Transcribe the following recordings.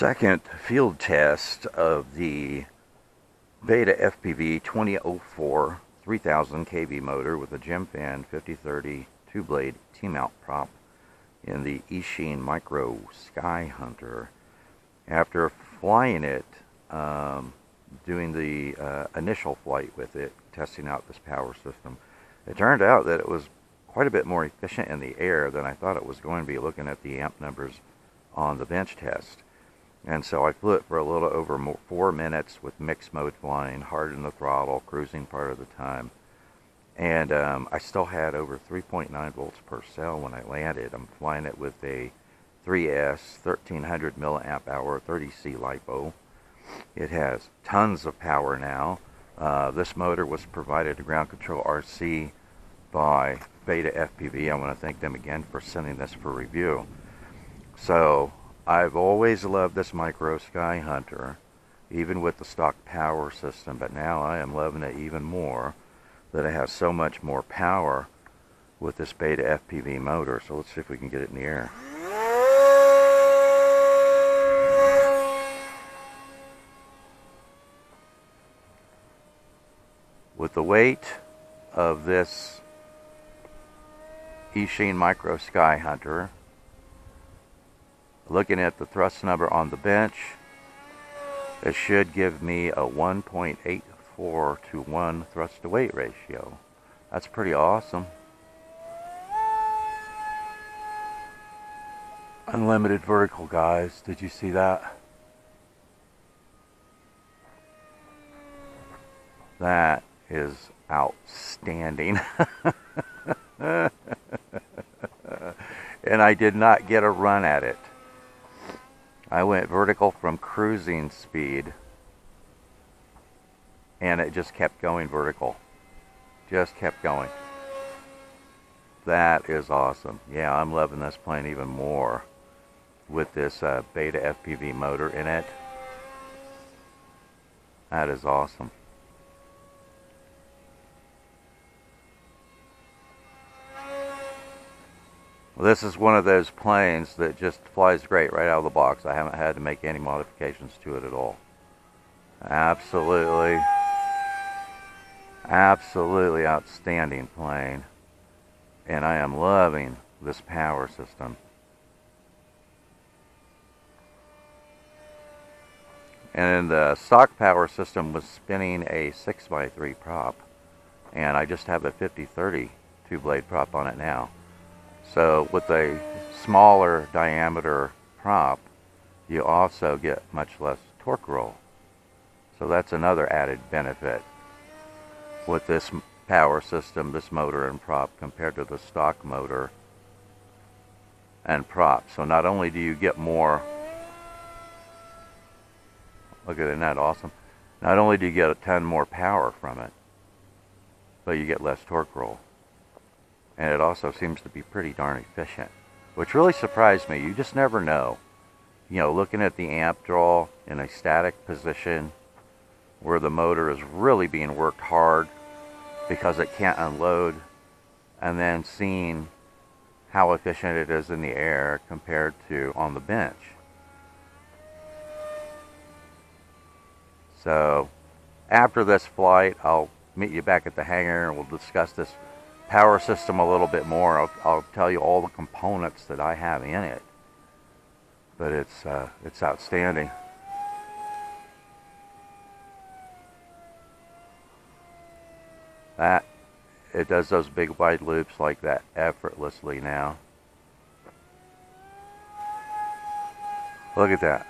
second field test of the BetaFPV 2004 3000 kV motor with a Gemfan 5030 2-blade T-mount prop in the King Kong Micro Skyhunter. After flying it, doing the initial flight with it, testing out this power system, it turned out that it was quite a bit more efficient in the air than I thought it was going to be, looking at the amp numbers on the bench test. And so I flew it for a little over 4 minutes with mixed mode flying, hard in the throttle, cruising part of the time. And I still had over 3.9 volts per cell when I landed. I'm flying it with a 3S 1300 milliamp hour 30C Lipo. It has tons of power now. This motor was provided to Ground Control RC by BetaFPV. I want to thank them again for sending this for review. So I've always loved this Micro Skyhunter, even with the stock power system, but now I am loving it even more that it has so much more power with this BetaFPV motor. So let's see if we can get it in the air. With the weight of this King Kong Micro Skyhunter, looking at the thrust number on the bench, it should give me a 1.84 to 1 thrust to weight ratio. That's pretty awesome. Unlimited vertical, guys. Did you see that? That is outstanding. And I did not get a run at it. I went vertical from cruising speed, and it just kept going vertical, just kept going. That is awesome. Yeah, I'm loving this plane even more with this BetaFPV motor in it. That is awesome. This is one of those planes that just flies great right out of the box. I haven't had to make any modifications to it at all. Absolutely, absolutely outstanding plane. And I am loving this power system. And the stock power system was spinning a 6x3 prop. And I just have a 5030 2-blade prop on it now. So with a smaller diameter prop, you also get much less torque roll. So that's another added benefit with this power system, this motor and prop, compared to the stock motor and prop. So not only do you get more, look at it, isn't that awesome? Not only do you get a ton more power from it, but you get less torque roll. And it also seems to be pretty darn efficient, which really surprised me. You just never know. You know, looking at the amp draw in a static position where the motor is really being worked hard because it can't unload, and then seeing how efficient it is in the air compared to on the bench. So after this flight, I'll meet you back at the hangar and we'll discuss this power system a little bit more. I'll tell you all the components that I have in it, but it's outstanding. That it does those big wide loops like that effortlessly now. Look at that.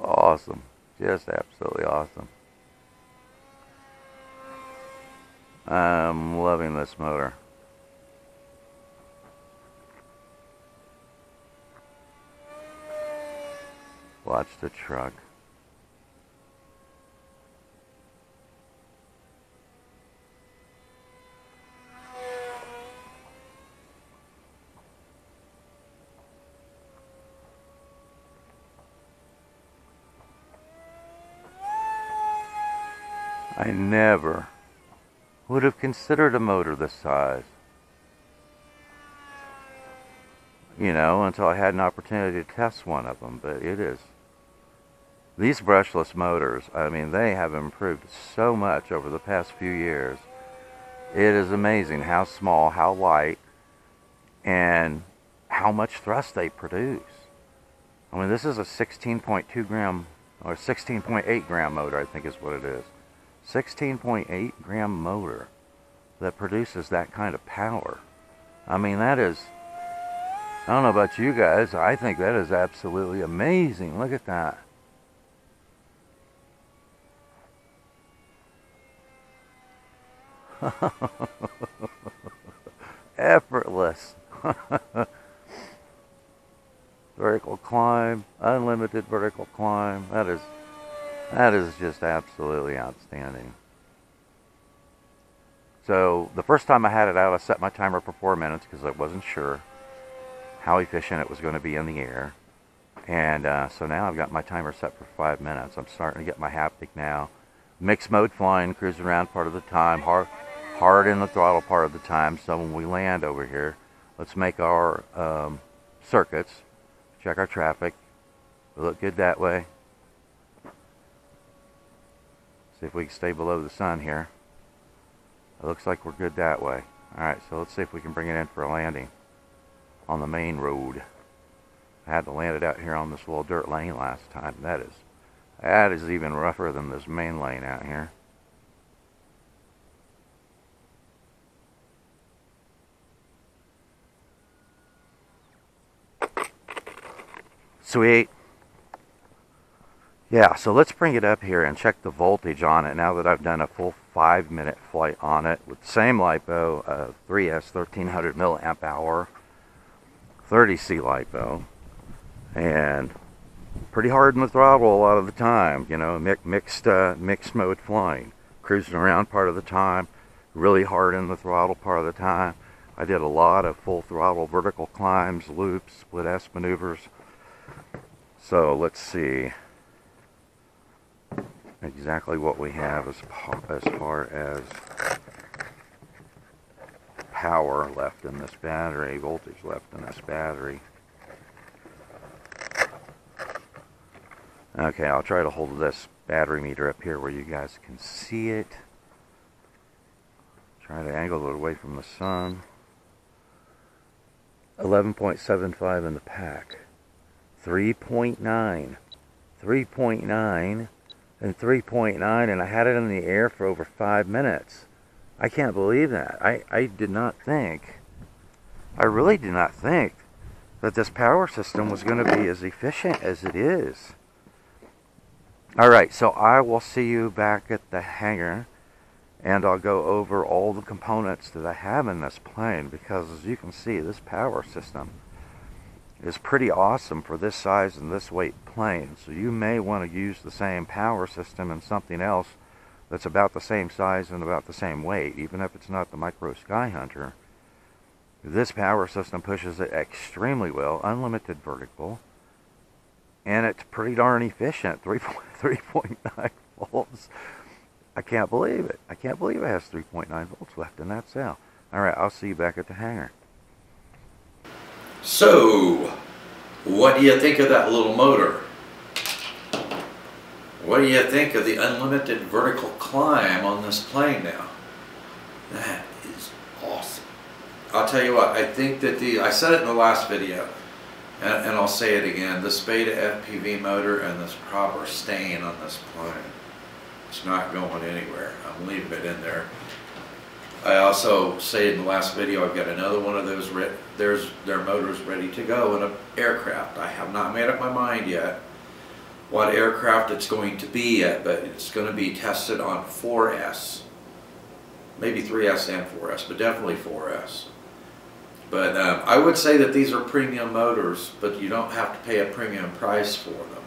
Awesome. Just absolutely awesome. I'm loving this motor. Watch the truck. I never would have considered a motor this size. you know, until I had an opportunity to test one of them. But it is, these brushless motors, I mean, they have improved so much over the past few years. It is amazing how small, how light, and how much thrust they produce. I mean, this is a 16.2 gram or 16.8 gram motor, I think is what it is. 16.8 gram motor that produces that kind of power. I mean, that is, I don't know about you guys, I think that is absolutely amazing. Look at that. Effortless. Vertical climb, unlimited vertical climb. That is just absolutely outstanding. So the first time I had it out, I set my timer for 4 minutes because I wasn't sure how efficient it was going to be in the air. And so now I've got my timer set for 5 minutes. I'm starting to get my haptic now. Mixed mode flying, cruising around part of the time, hard in the throttle part of the time. So when we land over here, let's make our circuits, check our traffic. We look good that way. See if we can stay below the sun here. It looks like we're good that way. All right, so let's see if we can bring it in for a landing on the main road. I had to land it out here on this little dirt lane last time. That is even rougher than this main lane out here. Sweet. Yeah, so let's bring it up here and check the voltage on it now that I've done a full 5-minute flight on it with the same LiPo, 3S 1300 milliamp hour, 30C LiPo, and pretty hard in the throttle a lot of the time, you know, mixed mode flying, cruising around part of the time, really hard in the throttle part of the time. I did a lot of full throttle vertical climbs, loops, split S maneuvers. So let's see exactly what we have as far as power left in this battery, voltage left in this battery. Okay, I'll try to hold this battery meter up here where you guys can see it. Try to angle it away from the sun. 11.75 in the pack. 3.9. 3.9 and 3.9, and I had it in the air for over 5 minutes. I can't believe that. I did not think, I really did not think that this power system was going to be as efficient as it is. Alright, so I will see you back at the hangar, and I'll go over all the components that I have in this plane, because as you can see, this power system is pretty awesome for this size and this weight plane. So you may want to use the same power system in something else that's about the same size and about the same weight, even if it's not the Micro Skyhunter. This power system pushes it extremely well, unlimited vertical. And it's pretty darn efficient, 3.9 volts. I can't believe it. I can't believe it has 3.9 volts left in that cell. All right, I'll see you back at the hangar. So, what do you think of that little motor? What do you think of the unlimited vertical climb on this plane now? That is awesome. I'll tell you what, I think that I said it in the last video, and I'll say it again, this Beta FPV motor and this proper stain on this plane, it's not going anywhere. I'm leaving it in there. I also said in the last video, I've got another one of those, their motors ready to go in an aircraft. I have not made up my mind yet what aircraft it's going to be yet, but it's going to be tested on 4S, maybe 3S and 4S, but definitely 4S. But I would say that these are premium motors, but you don't have to pay a premium price for them.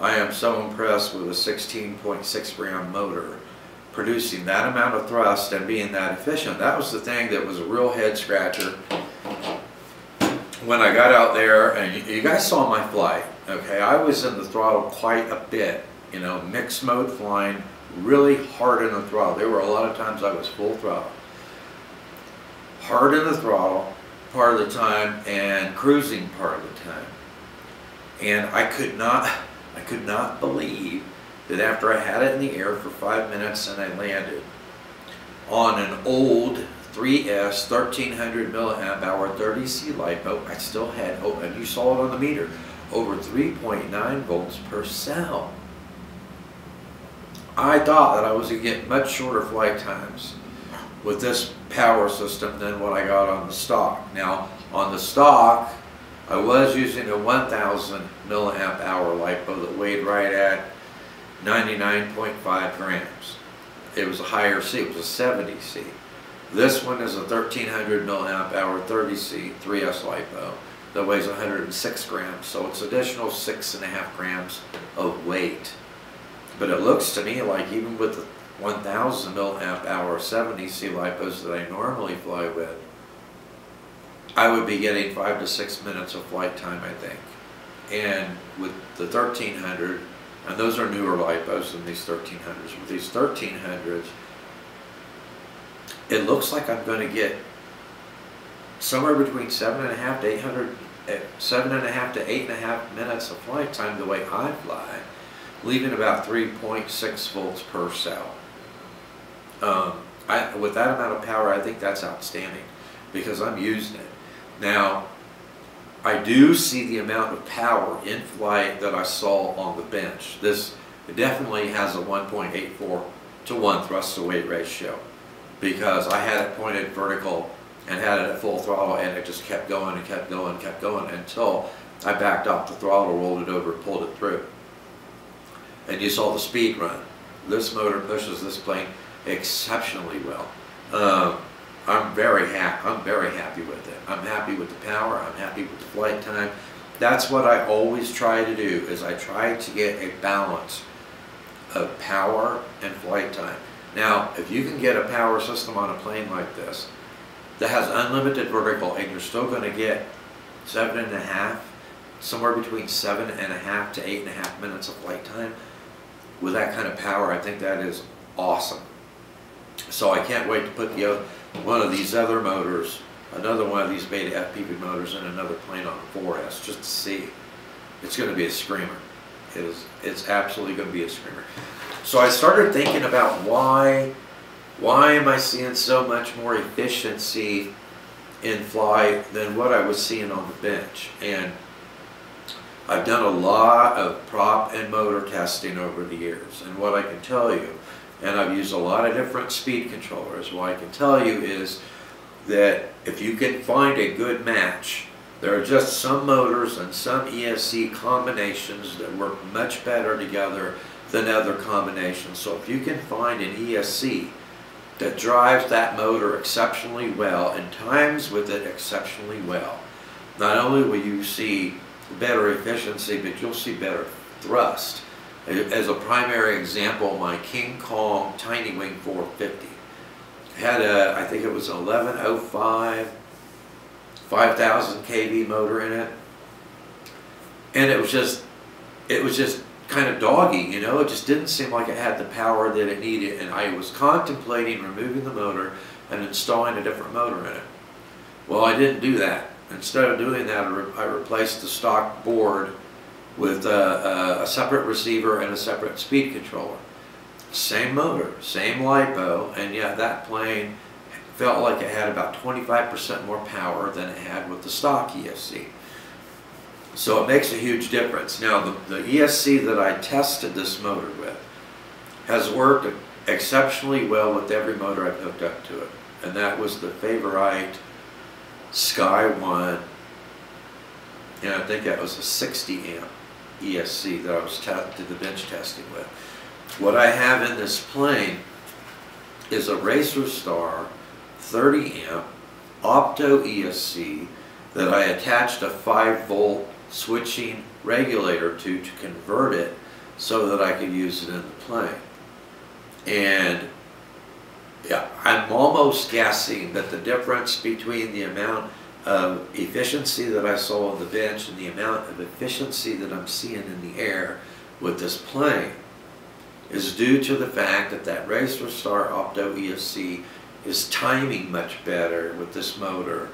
I am so impressed with a 16.6 gram motor producing that amount of thrust and being that efficient. That was the thing that was a real head scratcher when I got out there, and you guys saw my flight. Okay, I was in the throttle quite a bit, you know, mixed mode flying, really hard in the throttle. There were a lot of times I was full throttle. Hard in the throttle. part of the time and cruising part of the time. And I could not believe that after I had it in the air for 5 minutes and I landed on an old 3S 1300 milliamp hour 30C Lipo, I still had, oh, and you saw it on the meter, over 3.9 volts per cell. I thought that I was going to get much shorter flight times with this power system than what I got on the stock. Now, on the stock, I was using a 1,000 milliamp hour LiPo that weighed right at 99.5 grams. It was a higher C, it was a 70C. This one is a 1,300 milliamp hour 30C 3S LiPo that weighs 106 grams, so it's additional 6.5 grams of weight. But it looks to me like even with the 1,000 milliamp hour 70C LiPos that I normally fly with, I would be getting 5 to 6 minutes of flight time, I think. And with the 1300, and those are newer LiPos than these 1300s, with these 1300s, it looks like I'm going to get somewhere between 7.5 to 8.5 minutes of flight time the way I fly, leaving about 3.6 volts per cell. With that amount of power, I think that's outstanding because I'm using it. Now, I do see the amount of power in flight that I saw on the bench. This definitely has a 1.84 to 1 thrust to weight ratio because I had it pointed vertical and had it at full throttle, and it just kept going and kept going and kept going until I backed off the throttle, rolled it over, and pulled it through. And you saw the speed run. This motor pushes this plane exceptionally well. I'm very happy with it. I'm happy with the power. I'm happy with the flight time. That's what I always try to do, is I try to get a balance of power and flight time. Now, if you can get a power system on a plane like this that has unlimited vertical and you're still going to get 7.5, somewhere between 7.5 to 8.5 minutes of flight time, with that kind of power, I think that is awesome. So I can't wait to put the other, one of these other motors, another one of these Beta FPV motors in another plane on the 4S just to see. It's going to be a screamer. It's absolutely going to be a screamer. So I started thinking about why am I seeing so much more efficiency in flight than what I was seeing on the bench. And I've done a lot of prop and motor testing over the years, and what I can tell you, and I've used a lot of different speed controllers, what I can tell you is that if you can find a good match, there are just some motors and some ESC combinations that work much better together than other combinations. So if you can find an ESC that drives that motor exceptionally well and times with it exceptionally well, not only will you see better efficiency, but you'll see better thrust. As a primary example, my King Kong Tiny Wing 450 had a, I think it was an 1105 5000 kV motor in it, and it was just kind of doggy, you know. It just didn't seem like it had the power that it needed, and I was contemplating removing the motor and installing a different motor in it. Well, I didn't do that. Instead of doing that, I replaced the stock board with a separate receiver and a separate speed controller. Same motor, same LiPo, and yet that plane felt like it had about 25% more power than it had with the stock ESC. So it makes a huge difference. Now, the ESC that I tested this motor with has worked exceptionally well with every motor I've hooked up to it, and that was the Favorite Sky One, and I think that was a 60 amp ESC that I was did the bench testing with. What I have in this plane is a Racerstar 30 amp opto ESC that I attached a 5 volt switching regulator to convert it so that I could use it in the plane. And yeah, I'm almost guessing that the difference between the amount of efficiency that I saw on the bench and the amount of efficiency that I'm seeing in the air with this plane is due to the fact that that Racerstar Opto ESC is timing much better with this motor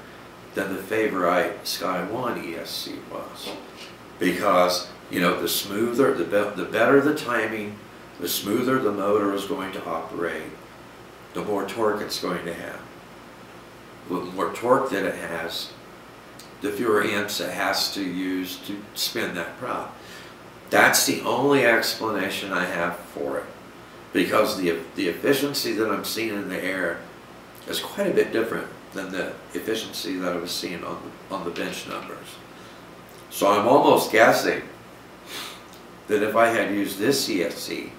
than the Favorite Sky One ESC was, because you know, the smoother, the better the timing, the smoother the motor is going to operate, the more torque it's going to have. The more torque that it has, the fewer amps it has to use to spin that prop. That's the only explanation I have for it, because the efficiency that I'm seeing in the air is quite a bit different than the efficiency that I was seeing on the bench numbers. So I'm almost guessing that if I had used this ESC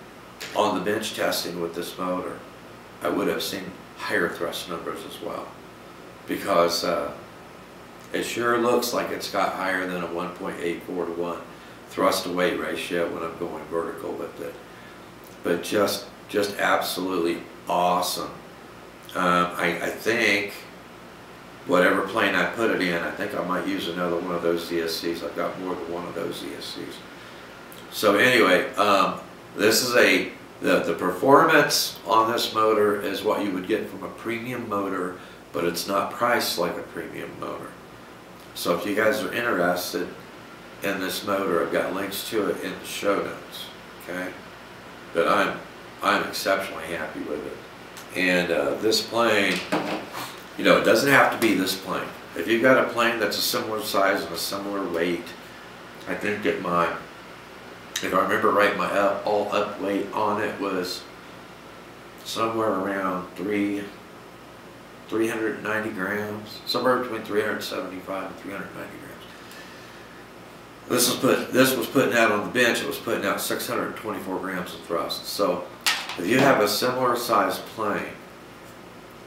on the bench testing with this motor, I would have seen higher thrust numbers as well, because it sure looks like it's got higher than a 1.84 to 1 thrust to weight ratio when I'm going vertical with it. But just absolutely awesome. I think whatever plane I put it in, I think I might use another one of those ESCs. I've got more than one of those ESCs. So anyway, this is the performance on this motor is what you would get from a premium motor, but it's not priced like a premium motor. So if you guys are interested in this motor, I've got links to it in the show notes. Okay, but I'm exceptionally happy with it. And this plane, you know, it doesn't have to be this plane. If you've got a plane that's a similar size and a similar weight, I think that my, if I remember right, my all-up weight on it was somewhere around 390 grams, somewhere between 375 and 390 grams. This was putting out on the bench, it was putting out 624 grams of thrust. So if you have a similar sized plane,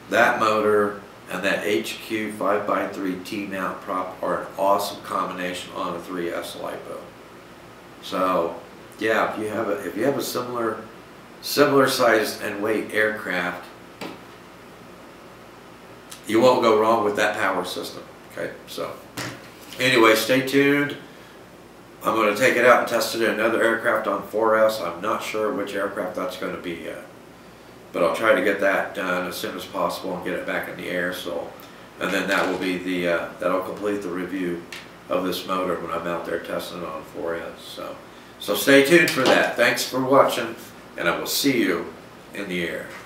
that motor and that HQ 5x3 T-mount prop are an awesome combination on a 3S LiPo. So yeah, if you have a similar size and weight aircraft, you won't go wrong with that power system. Okay, so anyway, stay tuned. I'm going to take it out and test it in another aircraft on 4S. I'm not sure which aircraft that's going to be yet, but I'll try to get that done as soon as possible and get it back in the air. So, and then that will be the that'll complete the review of this motor when I'm out there testing it on 4S. So stay tuned for that. Thanks for watching, and I will see you in the air.